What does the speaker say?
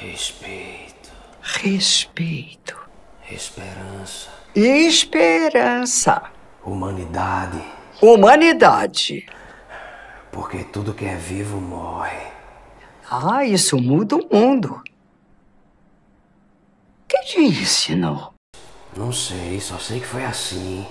Respeito. Respeito. Esperança. Esperança. Humanidade. Humanidade. Porque tudo que é vivo morre. Ah, isso muda o mundo. Quem te ensinou? Não sei, só sei que foi assim.